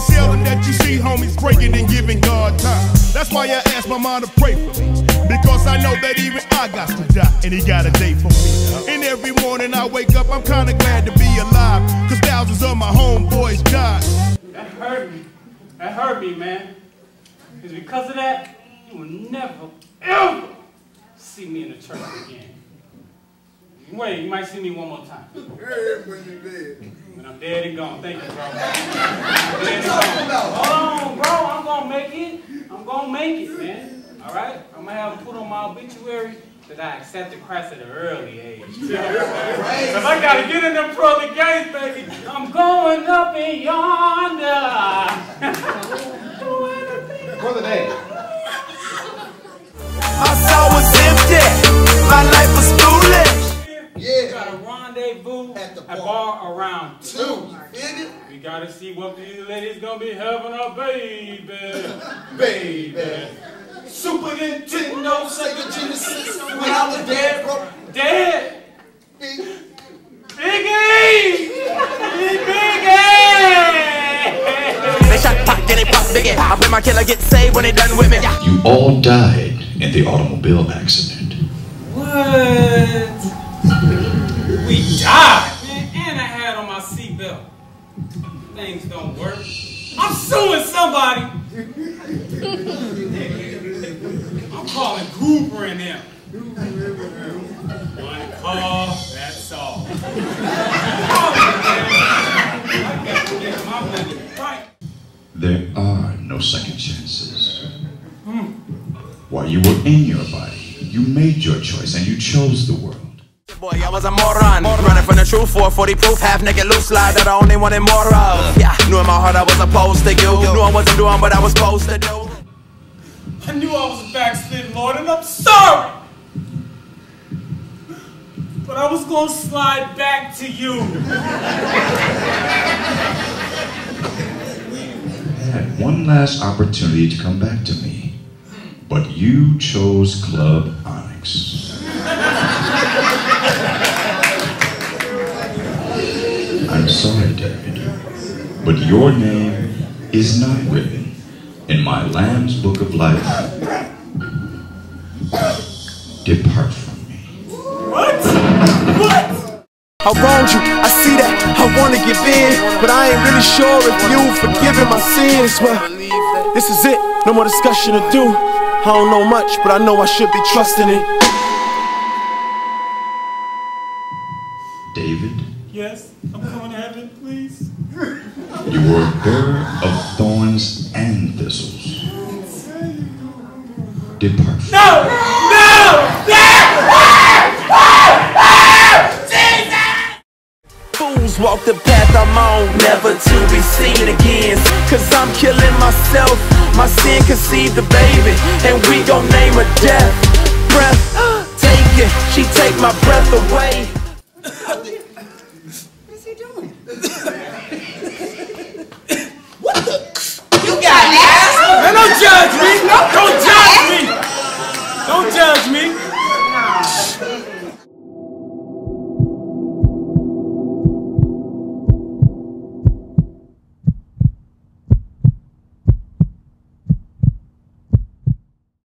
Every seldom that you see, homies breaking and giving God time. That's why I asked my mom to pray for me, because I know that even I got to die, and he got a day for me. And every morning I wake up, I'm kinda glad to be alive, cause thousands of my homeboys died. That hurt me. That hurt me, man. It's because of that, you will never, ever see me in the church again. Wait, you might see me one more time. When I'm dead and gone. Thank you, bro. I'm dead and gone. Hold on, bro. I'm gonna make it. I'm gonna make it, man. All right? I'm gonna have to put on my obituary that I accepted Christ at an early age. Because I gotta get in them pearly gates, baby. I'm going up in yonder. Brother Dave. My soul was empty. My life was foolish. Yeah. We got a rendezvous at the bar around 2. We gotta see what these ladies gonna be having a baby. Baby. Super Nintendo, Sega Genesis. When I was dead, bro. Dead? Biggie! They shot pop, then they pop Biggie. I bet my killer get saved when they done with me. You all died in the automobile accident. What? We died! Man, and I had on my seatbelt. Things don't work. I'm suing somebody! I'm calling Cooper and them. One call, that's all. There are no second chances. While you were in your body, you made your choice and you chose the world. Boy, I was a moron, running from the truth, 440 proof, half-naked loose slide that I only wanted more of. Yeah, knew in my heart I was opposed to you, knew I wasn't doing what I was supposed to do. I knew I was a backslid, Lord, and I'm sorry! But I was gonna slide back to you. I had one last opportunity to come back to me, but you chose Club Onyx. I'm sorry, David, but your name is not written in my Lamb's Book of Life. Depart from me. What? What? I wronged you, I see that, I want to give in, but I ain't really sure if you've forgiven my sins. Well, this is it, no more discussion to do. I don't know much, but I know I should be trusting it. David? Yes, I'm coming to heaven, please. You were a bearer of thorns and thistles. Depart from no! No! Jesus! Fools walk the path I'm on, never to be seen again. Cause I'm killing myself, my sin conceived the baby, and we gon' name her death. Breath, take it, she take my breath away. What's he doing? What the? You got ass? Man, don't judge me! Don't judge me! Don't judge me!